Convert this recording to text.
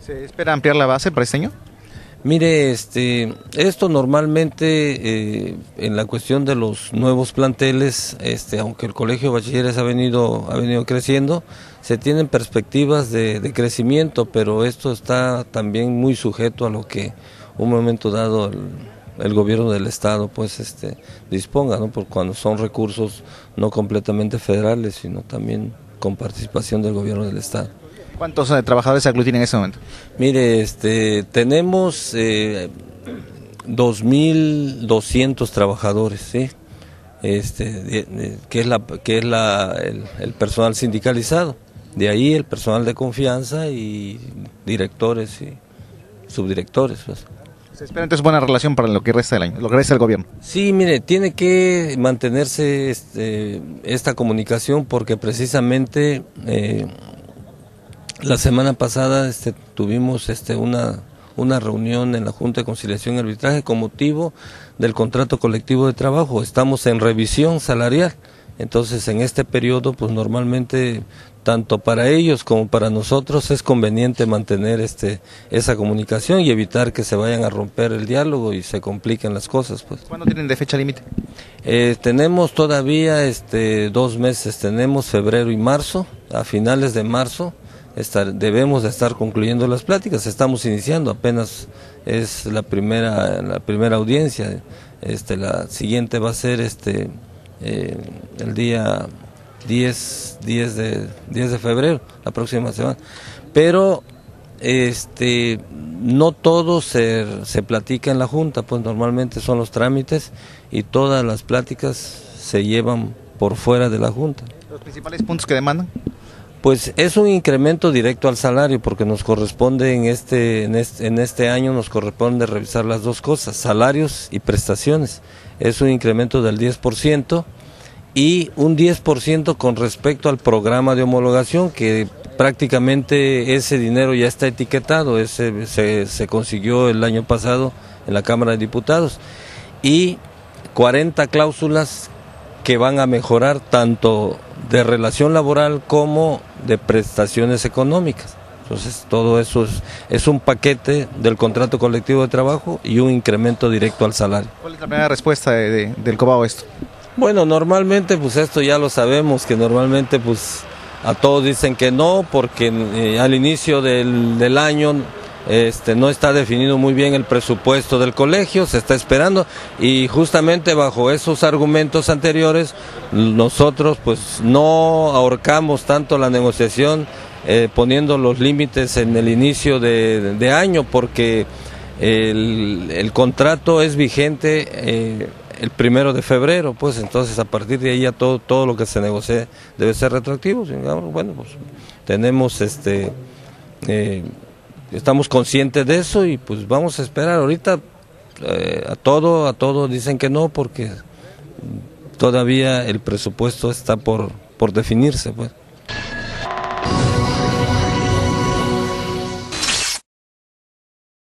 ¿Se espera ampliar la base para este año? Mire, esto normalmente en la cuestión de los nuevos planteles, aunque el Colegio de Bachilleres ha venido creciendo, se tienen perspectivas de crecimiento, pero esto está también muy sujeto a lo que un momento dado el gobierno del estado pues disponga, ¿no? Porque cuando son recursos no completamente federales, sino también con participación del gobierno del estado. ¿Cuántos trabajadores se aglutinan en este momento? Mire, tenemos 2.200 trabajadores, ¿sí? Que es el personal sindicalizado, de ahí el personal de confianza y directores y subdirectores, pues. ¿Se espera entonces buena relación para lo que resta del año, lo que resta del gobierno? Sí, mire, tiene que mantenerse esta comunicación porque precisamente la semana pasada tuvimos una reunión en la Junta de Conciliación y Arbitraje con motivo del contrato colectivo de trabajo. Estamos en revisión salarial, entonces en este periodo pues normalmente tanto para ellos como para nosotros es conveniente mantener esa comunicación y evitar que se vayan a romper el diálogo y se compliquen las cosas, pues. ¿Cuándo tienen de fecha límite? Tenemos todavía 2 meses, tenemos febrero y marzo. A finales de marzo debemos de estar concluyendo las pláticas. Estamos iniciando, apenas es la primera audiencia. La siguiente va a ser el día 10 de febrero, la próxima semana. Pero no todo se platica en la Junta, pues normalmente son los trámites y todas las pláticas se llevan por fuera de la Junta. ¿Los principales puntos que demandan? Pues es un incremento directo al salario porque nos corresponde en este año nos corresponde revisar las dos cosas, salarios y prestaciones. Es un incremento del 10% y un 10% con respecto al programa de homologación, que prácticamente ese dinero ya está etiquetado, se consiguió el año pasado en la Cámara de Diputados, y 40 cláusulas que van a mejorar tanto de relación laboral como de prestaciones económicas. Entonces todo eso es un paquete del contrato colectivo de trabajo y un incremento directo al salario. ¿Cuál es la primera respuesta del COBAO a esto? Bueno, normalmente pues esto ya lo sabemos, que normalmente pues a todos dicen que no, porque al inicio del año no está definido muy bien el presupuesto del colegio, se está esperando, y justamente bajo esos argumentos anteriores nosotros pues no ahorcamos tanto la negociación poniendo los límites en el inicio de año, porque el contrato es vigente el 1 de febrero, pues entonces a partir de ahí ya todo lo que se negocie debe ser retroactivo. Bueno, pues tenemos estamos conscientes de eso y pues vamos a esperar. Ahorita a todo dicen que no, porque todavía el presupuesto está por definirse, pues.